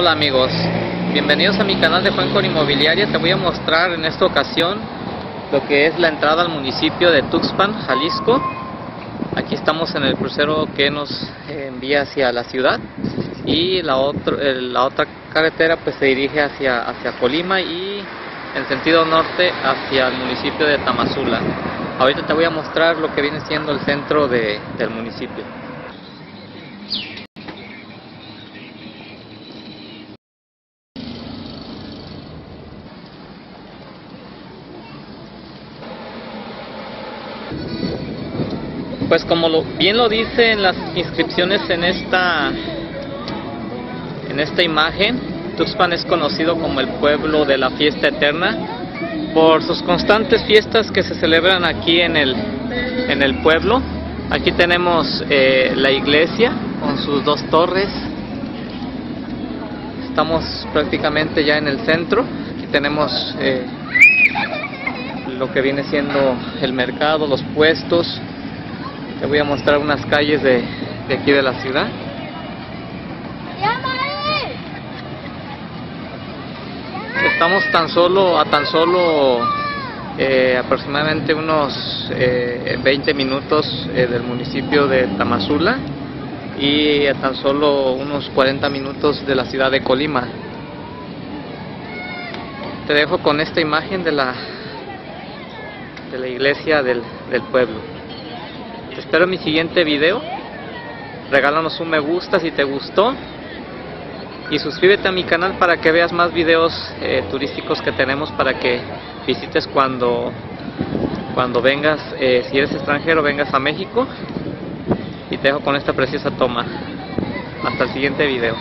Hola amigos, bienvenidos a mi canal de Fuencor Inmobiliaria. Te voy a mostrar en esta ocasión lo que es la entrada al municipio de Tuxpan, Jalisco. Aquí estamos en el crucero que nos envía hacia la ciudad y la otra carretera pues se dirige hacia Colima y en sentido norte hacia el municipio de Tamazula. Ahorita te voy a mostrar lo que viene siendo el centro del municipio. Pues como bien lo dicen las inscripciones en esta imagen, Tuxpan es conocido como el pueblo de la fiesta eterna por sus constantes fiestas que se celebran aquí en el pueblo. Aquí tenemos la iglesia con sus dos torres. Estamos prácticamente ya en el centro. Aquí tenemos lo que viene siendo el mercado, los puestos. Te voy a mostrar unas calles de aquí de la ciudad. Estamos tan solo aproximadamente unos 20 minutos del municipio de Tamazula y a tan solo unos 40 minutos de la ciudad de Colima. Te dejo con esta imagen de la iglesia del pueblo. Te espero en mi siguiente video. Regálanos un me gusta si te gustó y suscríbete a mi canal para que veas más videos turísticos que tenemos para que visites cuando vengas, si eres extranjero, vengas a México. Y te dejo con esta preciosa toma. Hasta el siguiente video.